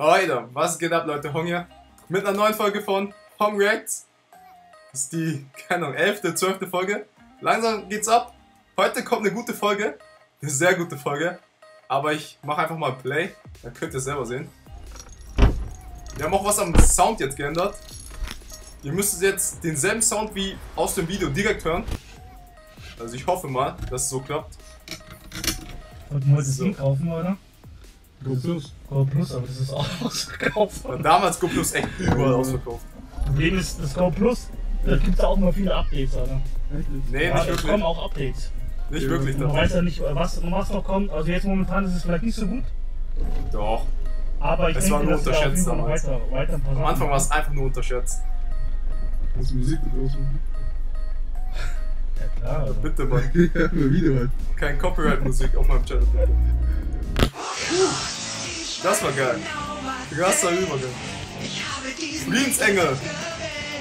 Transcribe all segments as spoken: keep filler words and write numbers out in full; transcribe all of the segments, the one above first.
Alter, was geht ab, Leute? Hong hier mit einer neuen Folge von Hong Reacts. Das ist die, keine Ahnung, elfte, zwölfte Folge. Langsam geht's ab. Heute kommt eine gute Folge. Eine sehr gute Folge. Aber ich mache einfach mal Play. Dann könnt ihr es selber sehen. Wir haben auch was am Sound jetzt geändert. Ihr müsstet jetzt denselben Sound wie aus dem Video direkt hören. Also ich hoffe mal, dass es so klappt. Und muss es so kaufen, oder? Go Plus. Go Plus, aber das ist auch ausverkauft. Ja, damals Go Plus echt überall ausverkauft. Eben ist das Go Plus, da gibt es auch immer viele Updates, Alter. Nee, ja, nicht wirklich. Es kommen auch Updates. Nicht ja, wirklich, man weiß ja nicht, was, was noch kommt. Also jetzt momentan ist es vielleicht nicht so gut. Doch. Aber ich es denke, war nur das unterschätzt damals. Weiter, weiter Am Anfang Sachen. War es einfach nur unterschätzt. Muss Musik mit ausmachen? Ja klar. Also. Bitte mal. Ja, wieder mal. Kein Copyright-Musik auf meinem Channel, bitte. Das war geil. Krasser Übergang. Friedensengel.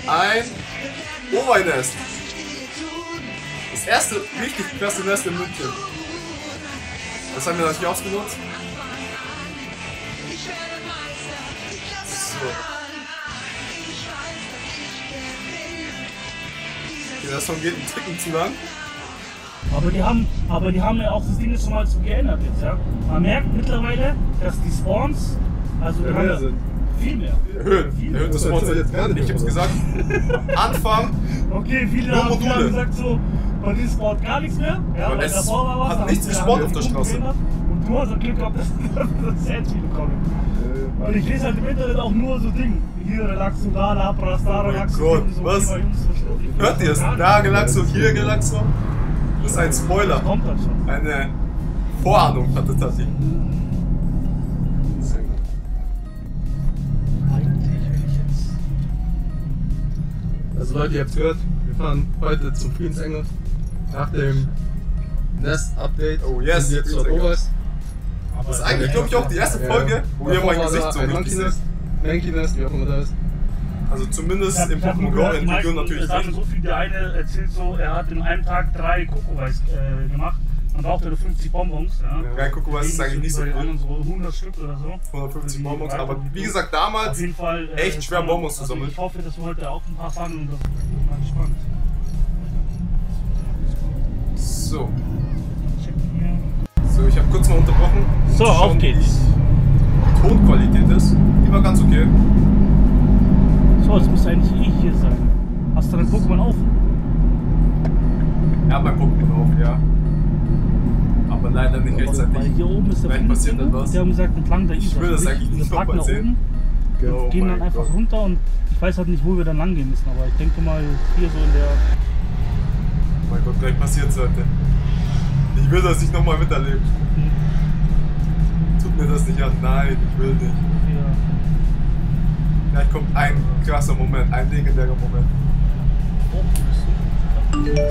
Ein Ober-Nest. Das erste richtig krasse Nest in München. Das haben wir natürlich ausgenutzt. So. Okay, das Song geht einen Ticken zu lang. Aber die haben, aber die haben ja auch das Ding schon mal so geändert jetzt, ja. Man merkt mittlerweile, dass die Spawns, also die haben sind. viel mehr. Erhöht, viel erhöht das Spawns jetzt gar nicht. Ich hab's gesagt, am Anfang okay, viele nur Module. Haben gesagt so, bei diesem Spawn gar nichts mehr. Ja, weil davor war was, hat nichts gespawnt auf der Straße. Und du hast ein Glück gehabt, dass das sehr viele kommen. Und ich lese halt im Internet auch nur so Dinge. Hier Relaxo, da Lapras, da Relaxo. Oh Gott, so, was? Hört ihr es? Da Relaxo, hier Relaxo. Das ist ein Spoiler. Eine Vorahnung hatte Tati. Also Leute, ihr habt gehört, wir fahren heute zum Friedensengel. Nach dem Nest-Update. Oh yes, jetzt zur Oberst. Das ist eigentlich, glaube ich, auch die erste Folge, wo ihr mein Gesicht so richtig seht. Mankey Nest, wie auch immer das ist. Also zumindest im Pokémon GO in Region natürlich nicht. So viel, der eine erzählt so, er hat in einem Tag drei Kokoweis äh, gemacht und brauchte nur fünfzig Bonbons. Ja, ja, ja Kokoweis ist eigentlich nicht so gut. So hundert Stück oder so. hundertfünfzig Bonbons, aber wie gesagt, damals auf jeden Fall, äh, echt schwer Bonbons zu sammeln. Ich hoffe, dass wir heute auch ein paar fangen und das wird mal spannend. So. So, ich habe kurz mal unterbrochen. So, auf geht's. Die Tonqualität ist, die war ganz okay. So, das müsste eigentlich eh hier sein. Hast du dein Pokémon auf? Ja, mein Pokémon auf, ja. Aber leider nicht rechtzeitig. Weil hier oben ist der Friedensengel. Die haben gesagt, entlang der Isar. Ich will das eigentlich nicht nochmal sehen. Wir oh gehen dann einfach Gott. runter und ich weiß halt nicht, wo wir dann lang gehen müssen. Aber ich denke mal, hier so in der... Oh mein Gott, gleich passiert es heute. Ich will das nicht nochmal miterleben. Hm. Tut mir das nicht an. Nein, ich will nicht. Ja. Vielleicht kommt ein krasser Moment, ein legendärer Moment. Oh, das ist so. Das heißt,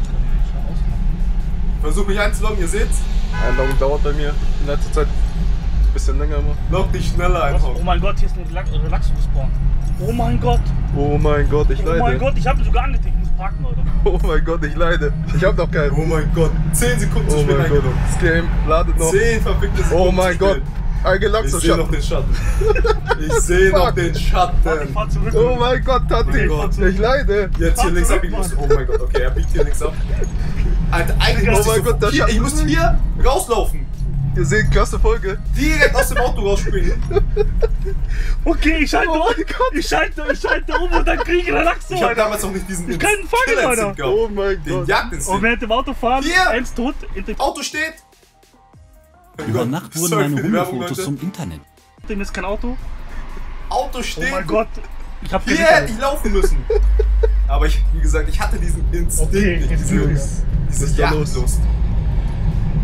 ich kann ihn schon ausmachen. Ich versuche mich einzuloggen, ihr seht. Einloggen dauert bei mir in letzter Zeit ein bisschen länger immer. Log dich schneller einfach. Oh mein Gott, hier ist ein Relaxo gespawnt. Oh mein Gott. Oh mein Gott, ich leide. Oh mein Gott, ich habe ihn sogar angeklickt, ich muss parken, Leute. Oh mein Gott, ich leide. Ich hab noch keinen. Oh mein Gott. zehn Sekunden zu spät eingeloggt. Das Game ladet noch. zehn verfickte Sekunden. Oh mein Gott. Ich sehe noch den Schatten. Ich sehe noch den Schatten. Oh mein Gott, Tati, ich leide. Jetzt hier links ab, ich muss. Oh mein Gott, okay, er biegt hier links ab. Alter, eigentlich muss ich. Ich muss hier rauslaufen. Ihr seht, klasse Folge. Direkt aus dem Auto rausspringen. Okay, ich schalte um. Ich schalte, ich schalte um und dann kriege ich Relaxo. Ich habe damals noch nicht diesen Instinkt gehabt. Oh mein Gott. Den Jagdinstinkt. Und während dem Auto fahren, eins tot. Auto steht. Über Nacht wurden meine Hundefotos zum Internet. Dem ist kein Auto. Auto stehen. Oh mein Gott. Ich hab hier hätte ich laufen müssen. Aber ich, wie gesagt, ich hatte diesen Instinkt, okay, dieses, dieses Jagdlust.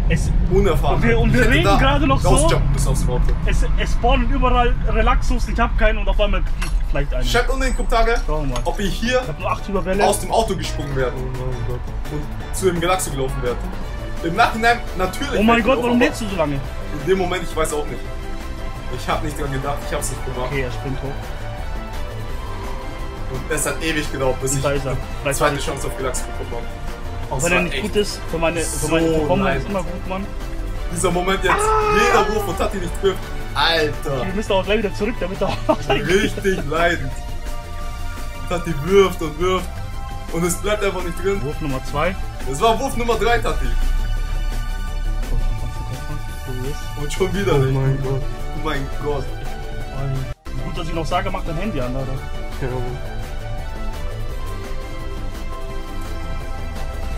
Es, unerfahren. Und wir, und wir reden gerade noch so. Bis aufs Auto. Es, es spawnen überall Relaxos, ich hab keinen und auf einmal vielleicht einen. Schreibt unten in die Kommentare, oh ob ihr hier ich aus dem Auto gesprungen werdet oh und zu dem Relaxo gelaufen werdet. Im Nachhinein natürlich. Oh mein Gott, warum lebst du so lange? In dem Moment, ich weiß auch nicht. Ich hab nicht dran gedacht, ich hab's nicht gemacht. Okay, er springt hoch. Und es hat ewig gedauert, bis ich die zweite Chance auf Relaxo bekommen habe. Auch wenn er nicht gut ist, für meine Verkommenheit ist immer gut, Mann. Dieser Moment jetzt. Ah. Jeder Wurf und Tati nicht trifft. Alter. Wir müssen auch gleich wieder zurück, damit er auch... Richtig leidend. Tati wirft und wirft. Und es bleibt einfach nicht drin. Wurf Nummer zwei. Es war Wurf Nummer drei, Tati. Und schon wieder. Oh mein Gott. Oh mein Gott. Gut, dass ich noch sage, mach dein Handy an, Alter.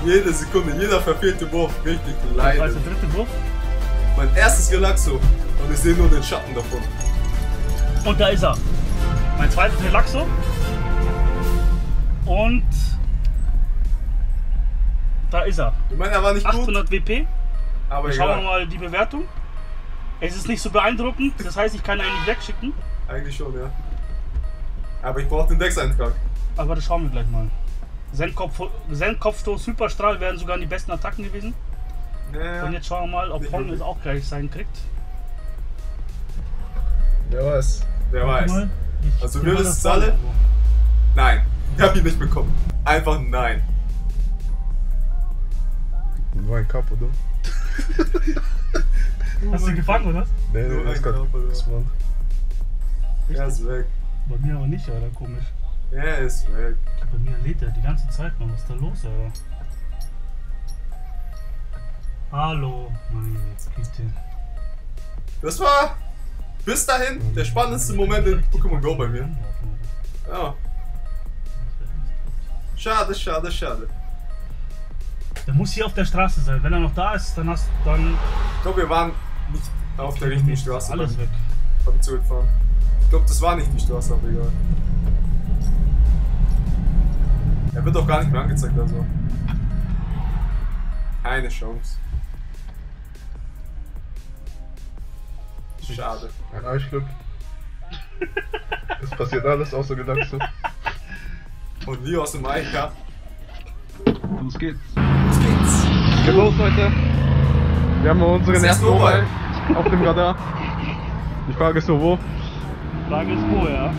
Jede Sekunde, jeder verfehlte Wurf, richtig leid. Was ist der dritte Wurf? Mein erstes Relaxo. Und ich sehe nur den Schatten davon. Und da ist er. Mein zweites Relaxo. Und... da ist er. Ich meine, er war nicht achthundert gut. W P. Aber schauen wir mal die Bewertung. Es ist nicht so beeindruckend, das heißt, ich kann eigentlich wegschicken. Eigentlich schon, ja. Aber ich brauche den Dex-Eintrag. Aber das schauen wir gleich mal. Senkopfstoß, Hyperstrahl wären sogar die besten Attacken gewesen. Naja, und jetzt schauen wir mal, ob Hong es auch gleich sein kriegt. Wer weiß. Wer weiß. Also wir wissen es alle. Nein, ich habe ihn nicht bekommen. Einfach nein. Nur ein Kappa, oder? Hast du ihn gefangen, oder? Nee, nee, der ist gerade gespannt. Er ist weg. Bei mir aber nicht, Alter, komisch. Er ist weg. Bei mir lädt er die ganze Zeit noch. Was ist da los, Alter? Hallo. Mann, jetzt bitte. Das war bis dahin der spannendste Moment in Pokémon Go bei mir. Ja. Schade, schade, schade. Der muss hier auf der Straße sein. Wenn er noch da ist, dann hast du dann... Ich glaube, wir waren nicht auf okay, der richtigen Straße. Alles beim, weg. Beim Zurückfahren. Ich glaube, das war nicht die Straße, aber egal. Er wird auch gar nicht mehr angezeigt, also. Keine Chance. Schade. Ein Arschglück. Es passiert alles außer Gedanken. Und Leo aus dem Eichkampf. Los geht's. Los geht's. Geht los, Leute. Wir haben unseren ersten Ober auf dem Radar. Die Frage ist nur wo. Die Frage ist wo, ja.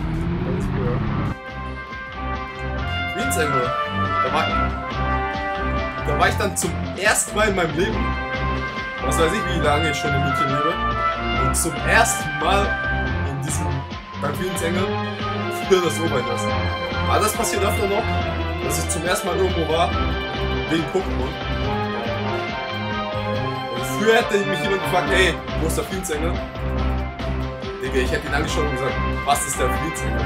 Friedensengel. Da war, da war ich dann zum ersten Mal in meinem Leben. Was weiß ich, wie lange ich schon im Mädchen lebe. Und zum ersten Mal in diesem bei Friedensengel für das Ober lassen. War das passiert öfter noch? Dass ich zum ersten Mal irgendwo war, wegen Pokémon. Früher hätte mich jemand gefragt, hey, wo ist der Friedensengel? Digga, ich hätte ihn angeschaut und gesagt, was ist der Friedensengel?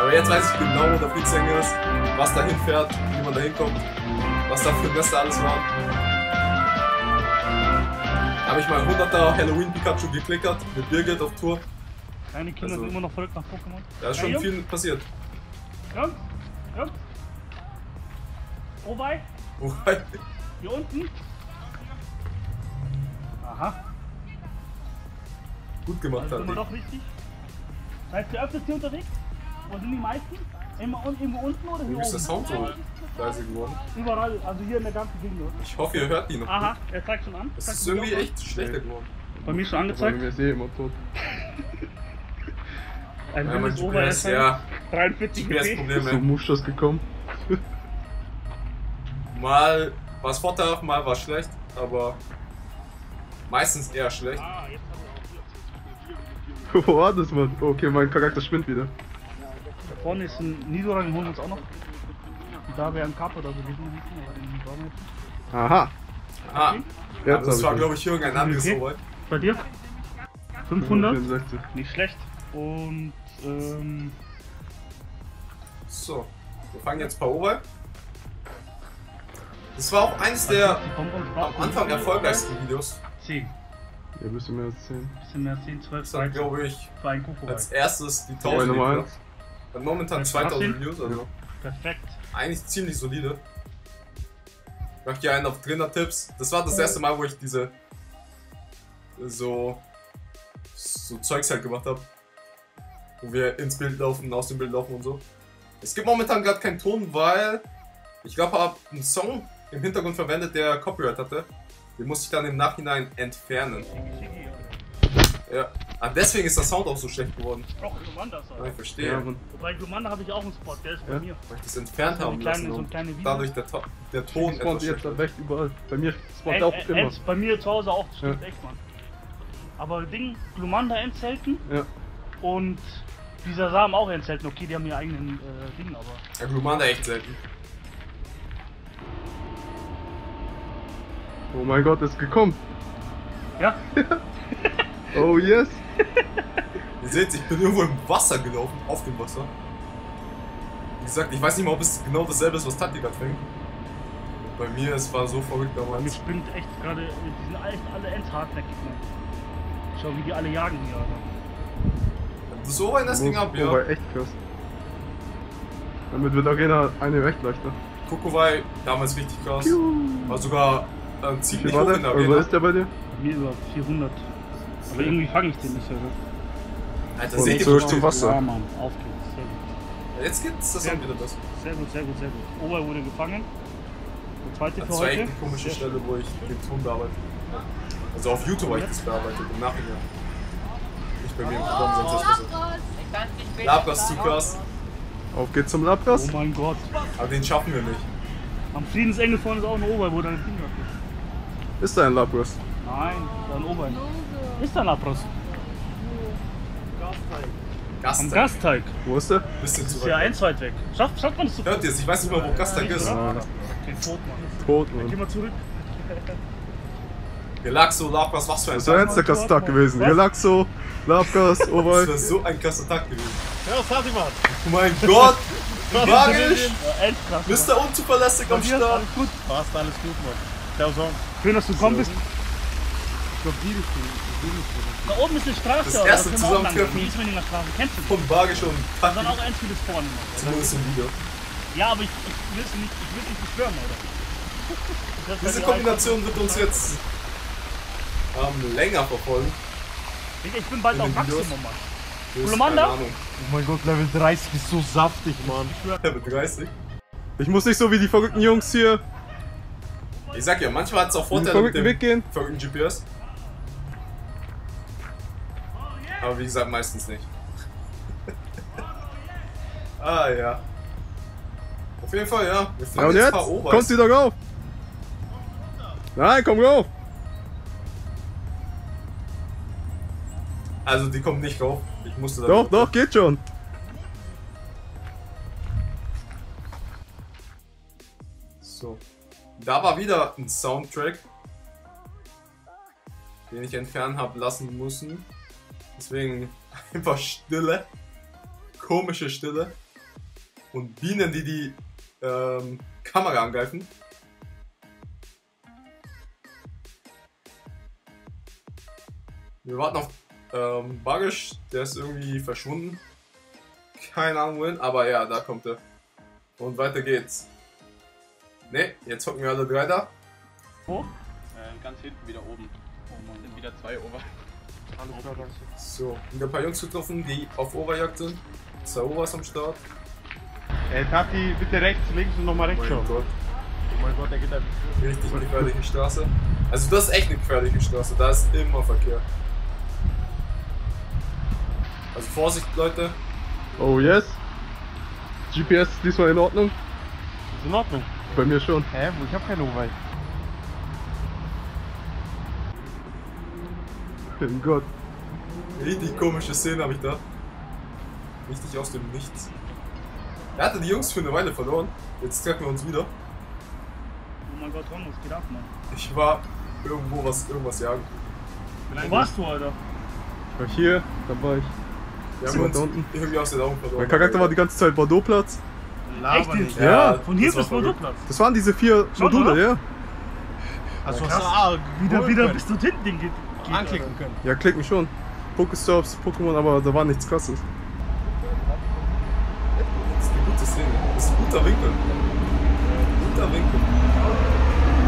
Aber jetzt weiß ich genau, wo der Friedensengel ist, was da hinfährt, wie man da hinkommt, was da für Gäste alles war. Habe ich mal hunderter Halloween Pikachu geklickert, mit Birgit auf Tour. Deine Kinder also, sind immer noch verrückt nach Pokémon. Da ist schon hey, viel passiert. Ja, ja. Wobei? Wobei? Hier unten? Aha. Gut gemacht, also sind wir doch richtig. Das heißt, wir öffnet hier unterwegs? Wo sind die meisten? Immer irgendwo unten oder hier oben? Ist das Sound so leise geworden? Überall, also hier in der ganzen Gegend. Ich hoffe, ihr hört die noch. Aha, er zeigt schon an. Das ist irgendwie echt schlechter geworden. Bei mir schon angezeigt. Wir sehen immer tot. Ein G P S, Oberheffer, ja. dreiundvierzig G P S-Problem, so musch das gekommen. Mal war es vorteilhaft, mal war es schlecht, aber meistens eher schlecht. Boah, das war... Okay, mein Charakter schwimmt wieder. Da vorne ist ein Nidoran, den holen wir uns auch noch. Und da wäre ein Kappa da gewesen. Aha. Aha. Okay. Ja, das war, glaube ich, irgendein anderes okay. Bei dir? fünfhundert? Nicht schlecht. Und... Ähm... So, wir fangen jetzt bei Ober. Das war auch eines der am Anfang erfolgreichsten Videos. zehn. Ja, ein bisschen mehr als zehn. Ein bisschen mehr als zehn, zwölf, dreizehn. Das war, glaube ich, als erstes die tausend Videos. Dann momentan zweitausend Videos, also. Perfekt. Eigentlich ziemlich solide. Ich mache hier einen auf Trainer-Tipps. Das war das erste Mal, wo ich diese. so. so Zeugs halt gemacht habe. Wo wir ins Bild laufen, aus dem Bild laufen und so. Es gibt momentan gerade keinen Ton, weil. Ich glaube, ich habe einen Song im Hintergrund verwendet, der Copyright hatte. Den musste ich dann im Nachhinein entfernen. Ja. Aber deswegen ist der Sound auch so schlecht geworden. Auch Glumanda ist ja, ich verstehe. Ja, wobei Glumanda habe ich auch einen Spot, der ist ja bei mir. Weil ich das entfernt haben lassen. So dadurch der, to der Ton ich etwas jetzt schlecht. Recht überall. Bei mir spawnt auch äh, immer. Bei mir zu Hause auch, das stimmt ja echt, Mann. Aber Ding, Glumanda entzelten. Ja. Und dieser Samen auch entzelten. Okay, die haben ihre eigenen äh, Ding, aber... Ja, Glumanda echt selten. Oh mein Gott, ist gekommen. Ja? Oh yes! Ihr seht, ich bin irgendwo im Wasser gelaufen, auf dem Wasser. Wie gesagt, ich weiß nicht mal, ob es genau dasselbe ist, was Tati da fängt. Bei mir, es war so verrückt damals. Mir spinnt echt gerade, die sind echt alle endhartnäckig. Schau, wie die alle jagen hier, Alter. Du bist so ein das Ding ab, ja. Kokowei, echt krass. Damit wird auch jeder eine recht leichter. Kokowei, damals richtig krass. Piu. War sogar äh, ziemlich hoch in der Arena. Was ist der bei dir? Bei mir war vierhundert. Aber irgendwie fange ich den nicht, oder? Alter, seht ihr durch zum Wasser? Ja, Mann, auf geht's, sehr gut. Ja, jetzt gibt's das dann wieder besser. Sehr gut, sehr gut, sehr gut. Ober wurde gefangen. Der zweite das für heute. Das war echt eine komische Stelle, wo ich den Ton bearbeite. Also auf YouTube habe ich das bearbeitet, im Nachhinein. Nicht bei mir im Programm, sonst ist das besser. Lapras zu krass. Auf geht's zum Lapras. Oh mein Gott. Aber den schaffen wir nicht. Am Friedensengel vorne ist auch ein Ober, wo deine Finger ist. Ist da ein Lapras? Nein, da ein Ober. Ist da Lapras? Gasteig. Gasteig. Am Gasteig. Wo ist der? Bist du zu weit? Ja, eins weit weg. Schafft schaff man das zu? Hört ihr es? Ich weiß nicht mal, wo ja, Gasteig ja, ist. Ah. Den Tod, Mann. Tod, Mann. Dann geh mal zurück. Relaxo, Lapras, was für ein Tag. Das wäre jetzt der krasse Tag gewesen. Relaxo, Lapras, oh mein. Das wäre so ein krasser Tag gewesen. Ja, fertig, Mann. Oh mein Gott. Barisch. Bist du unzuverlässig am Start? Alles gut. Passt, alles gut, Mann. Schön, dass du gekommen bist. Ich glaube, die ist da oben ist eine Straße, das oder? Erste das Zusammentreffen ist, wenn die nach Straße kennst. Von Barisch und Kappa. Dann auch eins für das vorne. Zumindest im Video. Ja, aber ich, ich will es nicht, ich will nicht beschwören, oder? Diese Kombination wird uns jetzt ähm, länger verfolgen. Ich bin bald auf Maximum, Mann. Glumanda? Oh mein Gott, Level dreißig ist so saftig, Mann. Level dreißig? Ich muss nicht so wie die verrückten Jungs hier. Ich sag ja, manchmal hat es auch Vorteile mit dem verrückten G P S. Aber wie gesagt, meistens nicht. Ah ja. Auf jeden Fall, ja. Ja, und jetzt? Kommst du wieder rauf? Nein, komm rauf! Also, die kommt nicht rauf. Ich musste da. Doch, doch, geht schon! So. Da war wieder ein Soundtrack, den ich entfernen habe lassen müssen. Deswegen einfach Stille, komische Stille und Bienen, die die ähm, Kamera angreifen. Wir warten auf ähm, Barisch, der ist irgendwie verschwunden. Keine Ahnung wohin, aber ja, da kommt er. Und weiter geht's. Ne, jetzt hocken wir alle drei da. Wo? Äh, ganz hinten wieder oben. Oh Mann, sind wieder zwei Ober. So, ich hab ein paar Jungs getroffen, die auf Oberjagd sind. Zwei Obers am Start. Ey, Tati, bitte rechts, links und nochmal rechts schauen. Oh mein Gott. Oh mein Gott, der geht da richtig in die gefährliche Straße. Also das ist echt eine gefährliche Straße, da ist immer Verkehr. Also Vorsicht, Leute. Oh yes. G P S ist diesmal in Ordnung. Ist in Ordnung? Bei mir schon. Hä? Ich hab keine Oberjagd. Oh Gott. Richtig komische Szene habe ich da. Richtig aus dem Nichts. Er hatte die Jungs für eine Weile verloren. Jetzt treffen wir uns wieder. Oh mein Gott, Ron, was geht ab, Mann? Ich war irgendwo was, irgendwas jagen. Wo warst du, Alter? Ich war hier, dann war ich. Wir haben uns irgendwie aus den Augen verloren. Mein Charakter war die ganze Zeit Bordeaux-Platz. Echt nicht? Ja, ja, von hier bis Bordeaux-Platz. Das waren diese vier Schott, Module, oder? Ja. Also, ja, krass. Wieder, wieder bist du hinten den geht. Anklicken können. Ja, klicken schon. Pokestops, Pokémon, aber da war nichts krasses. Das ist eine gute Szene. Das ist ein guter Winkel. Ein guter Winkel.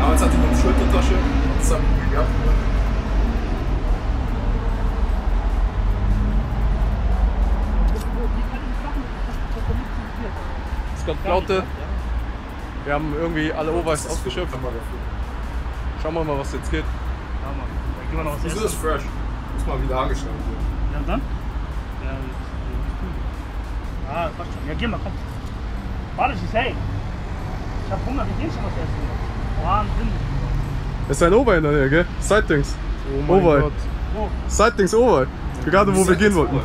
Aber jetzt hat die noch eine Schultertasche. Das hat gut gehabt. Es gab Flaute. Wir haben irgendwie alle Oberweis ausgeschöpft. Schauen wir mal, was jetzt geht. Ja, Mann. Das ist fresh. Muss mal wieder angeschnallt werden. Ja, und dann? Ja, das ist cool. Ah, passt schon. Ja, geh mal, komm. Barisch ist hey. Ich hab Hunger, wir gehen schon was essen. Wahnsinn. Das ist ein Ober in der Nähe, gell? Side-Dings. Oh mein Ober. Gott. Wo? Side-Dings Ober. Ja, gerade wo wir gehen wollten.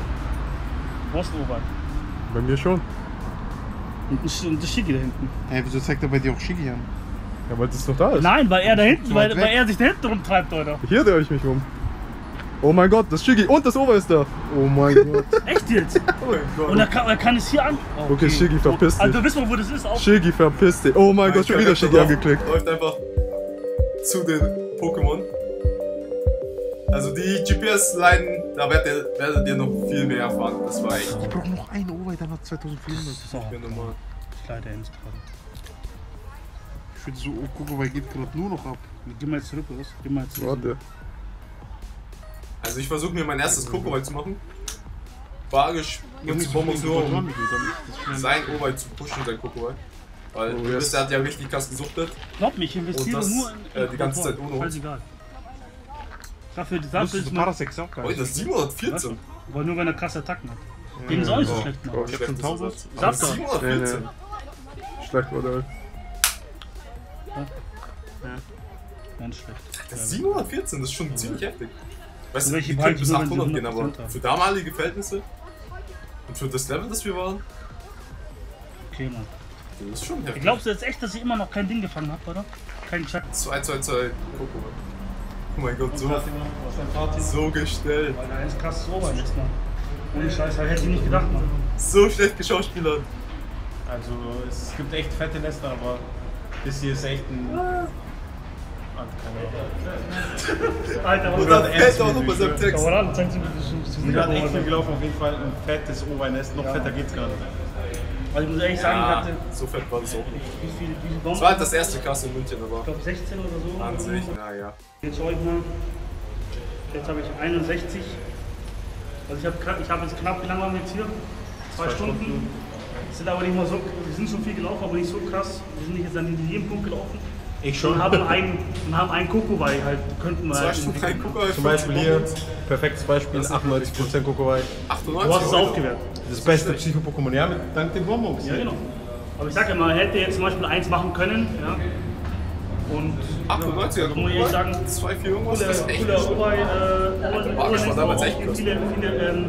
Wo ist Ober? Bei mir schon. Und das Shiggy da hinten. Hey, wieso zeigt er bei dir auch Shiggy an? Ja, weil das doch da ist. Nein, weil er da hinten, weil, weil er sich da hinten rumtreibt, Alter. Hier drehe ich mich rum. Oh mein Gott, das Shiggy und das Ober ist da. Oh mein Gott. Echt jetzt? Oh mein Gott. Und er kann, er kann es hier an. Okay, okay, Shiggy verpisst dich. Also wissen wir, wo das ist auch. Shiggy verpisst dich. Oh mein, mein Gott, schon wieder Shiggy angeklickt. Läuft einfach zu den Pokémon. Also die G P S-Leinen, da werdet, werdet ihr noch viel mehr erfahren. Das war echt. Ich brauche noch einen Ober, dann hat zweitausendvierhundert. Das ist auch normal. Ich leide ins gerade. Ich finde so, oh, Kokowei geht gerade nur noch ab. Geh mal jetzt zurück, oder? Geh mal jetzt zurück. Warte. Also ich versuche mir mein erstes Kokowei zu machen. Barisch gibt es Bonbons nur, um sein Ober zu pushen, sein Kokowei. Weil oh, yes. Der hat ja richtig krass gesuchtet. Glaub mich, ich investiere das, nur in, in äh, die ganze Zeit ohne uns. Egal. Dafür, dafür ist Parasect auch geil. Oh, das ist siebenhundertvierzehn. Aber nur wenn er krasse Attacken hat. Den ist auch nicht so schlecht machen. Ich hab schon tausend. siebenhundertvierzehn. Schlecht, oder? Ja. Ganz schlecht. Das siebenhundertvierzehn, das ist schon ziemlich heftig. Weißt du, die können bis achthundert gehen, aber für damalige Verhältnisse und für das Level, das wir waren. Okay, Mann. Das ist schon heftig. Glaubst du jetzt echt, dass ich immer noch kein Ding gefangen habe, oder? Kein Check. zwei zwei zwei. Oh mein Gott, so, so gestellt. Alter, er ist krass so beim letzten Mal. Ohne Scheiß, hätte ich nicht gedacht, Mann. So schlecht geschauspielert. Also, es gibt echt fette Nester, aber das hier ist echt ein... Ah. Alter, was war das? Auch noch bei seinem Text. Wir haben echt viel gelaufen, auf jeden Fall ein fettes Obernest. Noch fetter geht's gar nicht. Also, ich muss ehrlich sagen, ich hatte. So fett war das auch nicht. Das war halt das erste Kass in München, aber. Ich glaube, sechzehn oder so. zwanzig, naja. Jetzt heute mal. Jetzt habe ich einundsechzig. Also, ich habe ich hab jetzt knapp, wie lange waren wir jetzt hier? Zwei Stunden. Sind aber nicht mal so. Wir sind schon viel gelaufen, aber nicht so krass. Wir sind nicht jetzt an jedem Punkt gelaufen. Ich schon. Und haben einen, haben einen Kokowei halt, könnten wir halt zum Beispiel hier, perfektes Beispiel, achtundneunzig Prozent Kokowei. achtundneunzig Prozent? Du hast es aufgewertet. Das beste Psycho-Pokémon, ja, mit, dank den Bonbons. Ja, genau. Aber ich sag ja, man hätte jetzt zum Beispiel eins machen können, ja. Und achtundneunziger Kokowei, zwei vier irgendwas, das ist echt nicht Kokowei, viele, viele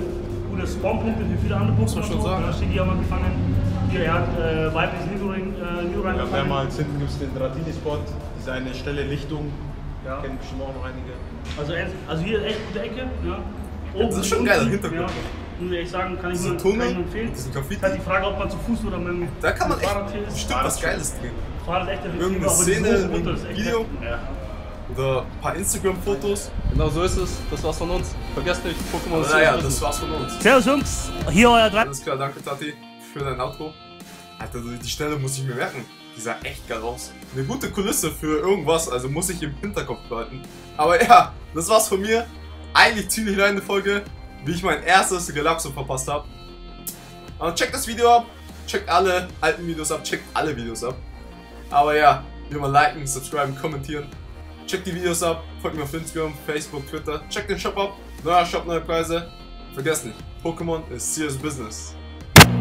gute Spawnpunkte für viele andere Pokémon. Da steht die ja mal gefangen. Er hat äh, weibliches Nidoran äh, gefangen. Ja, mehrmals hinten gibt es den Dratini-Spot, diese eine Stelle Lichtung. Ja. Kennen bestimmt auch noch einige. Also, also hier echt gute Ecke. Ja. Oben das ist schon ein geiler Hintergrund. Muss ich echt sagen, kann ich nur empfehlen. Ich hatte die Frage, ob man zu Fuß oder mit dem Fahrrad. Da kann man echt bestimmt was Geiles drehen. Fahrrad ist echt der irgendeine Szene, irgendein Video oder ein paar Instagram-Fotos. Genau so ist es. Das war's von uns. Vergesst nicht, Pokémon ist naja, das war's von uns. Servus Jungs, hier euer Draht. Alles klar, danke Tati für dein Outro. Alter, die Stelle muss ich mir merken. Die sah echt geil aus. Eine gute Kulisse für irgendwas, also muss ich im Hinterkopf behalten. Aber ja, das war's von mir. Eigentlich ziemlich kleine Folge, wie ich mein erstes Relaxo verpasst habe. Also checkt das Video ab, checkt alle alten Videos ab, checkt alle Videos ab. Aber ja, wie immer liken, subscriben, kommentieren. Checkt die Videos ab, folgt mir auf Instagram, Facebook, Twitter. Checkt den Shop ab, neuer Shop, neue Preise. Vergesst nicht, Pokémon ist serious business.